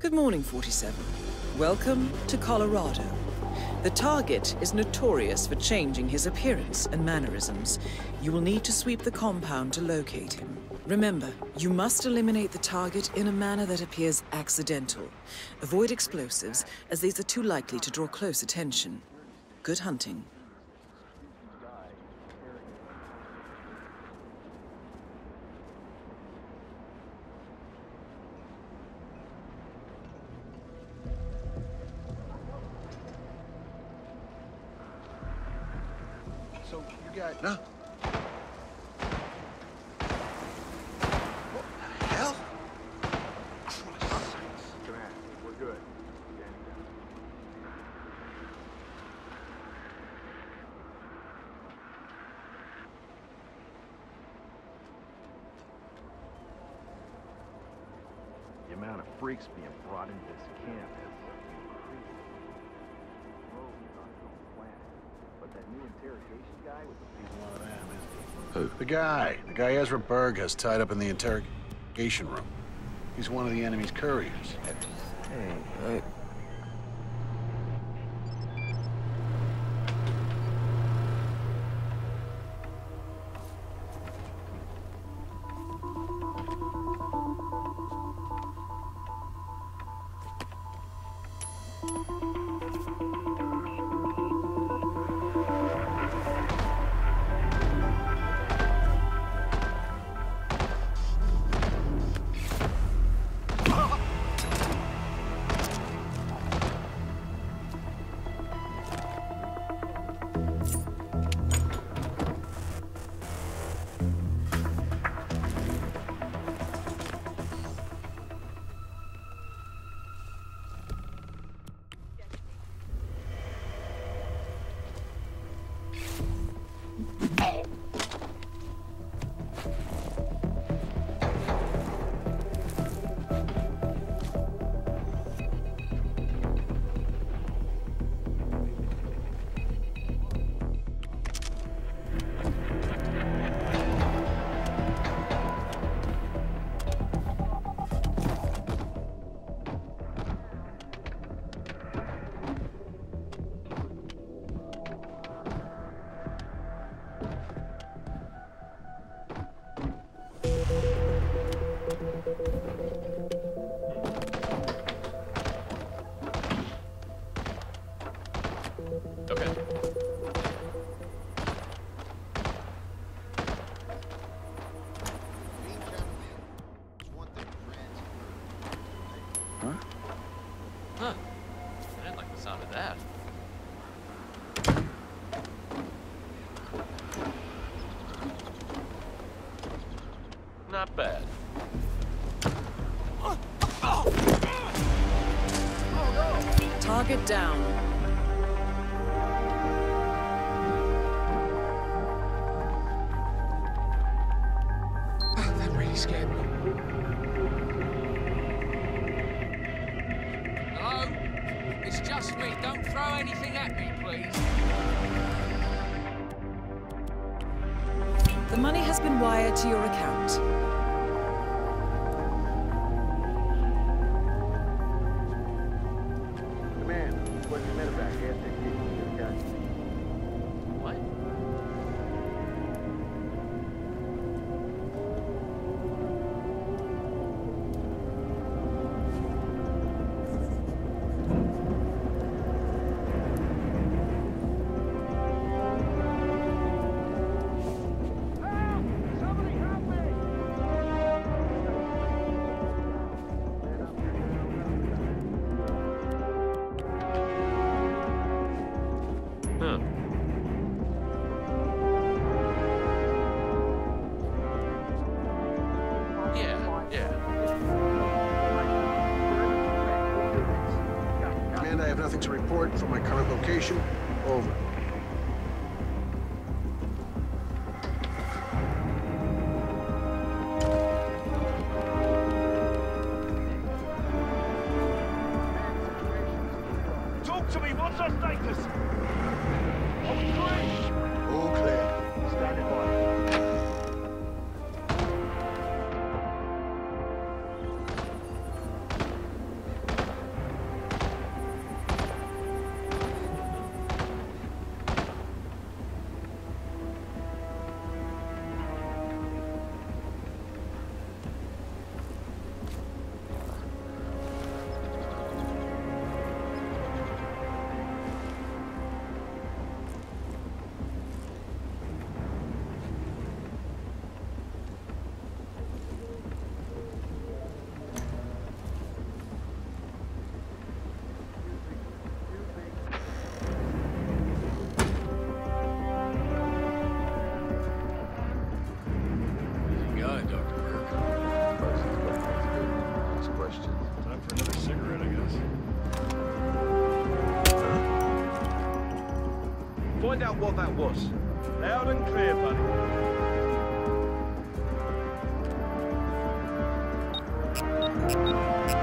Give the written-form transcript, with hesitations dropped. Good morning, 47. Welcome to Colorado. The target is notorious for changing his appearance and mannerisms. You will need to sweep the compound to locate him. Remember, you must eliminate the target in a manner that appears accidental. Avoid explosives, as these are too likely to draw close attention. Good hunting. So you got no. What the hell? Come on, we're good. The amount of freaks being brought into this camp is. Who? The guy Ezra Berg has tied up in the interrogation room. He's one of the enemy's couriers. Hey, not bad. Target down. Oh, that really scared me. Hello? It's just me. Don't throw anything at me, please. The money has been wired to your account. Nothing to report from my current location. Over. Talk to me. What's our status? Are we clear? All clear. Standing by. Find out what that was. Loud and clear, buddy.